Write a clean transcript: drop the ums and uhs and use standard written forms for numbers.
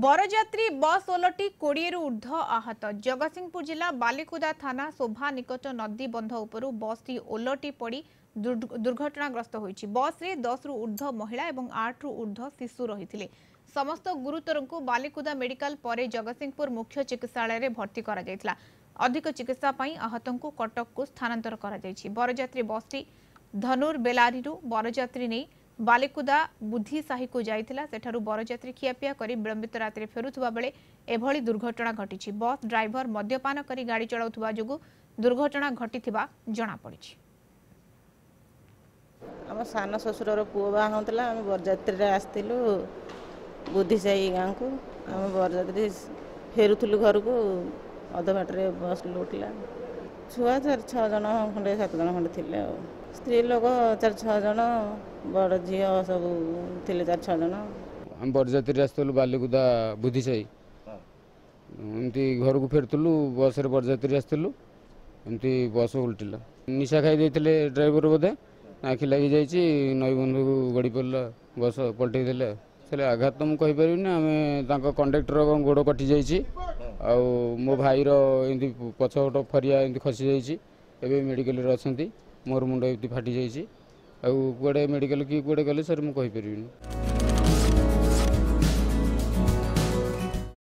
बरजात्री बस ओलटी 20 ऊर्ध्व आहत। जगतसिंहपुर जिला बालिकुदा थाना शोभा निकट नदी बंध उपरू बस टी ओलटी पड़ दुर्घटनाग्रस्त होइछि। बस रे 10 रु ऊर्ध्व महिला एवं 8 रु ऊर्ध्व शिशु रहिथिले। समस्त गुरुतर को बालिकुदा मेडिकल पर जगतसिंहपुर मुख्य चिकित्सालय रे भर्ती करा जायतिला। अधिक चिकित्सा पई आहतों को कटक को स्थानांतर करा जायछि। बरजात्री बस टी धनुर बेलारी रु बरजात्री नै बालिकुदा बुद्धि साही को जाइथिला। सेठारु बरजात्री खियापिया करी विलंबित रात्रि फेरुथुबा बेले एभली दुर्घटना घटिछि। बस ड्राइवर मद्यपान करी गाड़ी चलाउथुबा जोगु दुर्घटना घटिथिबा जणा पड़िछि। हम सान ससुरर पुओ बाहुतला हम बरजात्री रे आस्तिलु बुद्धि साही गां को। हम बरजात्री फेरुथुलु घर को अधबाट रे बस लोटला। छुआ 4-6 जण खंडे 7 जण खंडे थिले। स्त्री लोग 4-6 जण बड़ झी सब थे 4-6 जन। हम बरजात्री आसलु बालिकुदा बुद्धि साई एमती घर को फेरतलु। बस रे बरजात्री आसलु एमती बस उल्टिला। निशा खाई देते ड्राइवर बोधे आखि लगी जाइए नई बंधु को गड़ी पड़ा बस पलटे देते आघात तो मुझे कहींपरि आम कंडक्टर गोड़ कटि जाइए आ मो भाईर एमती पछपट फरिया एमती खसी जाइए मेडिकल अच्छा मोर मुंड फाटी जाइए। आउ कुआडे मेडिकल कि कुआडे गले सर मुझे कहींपरि।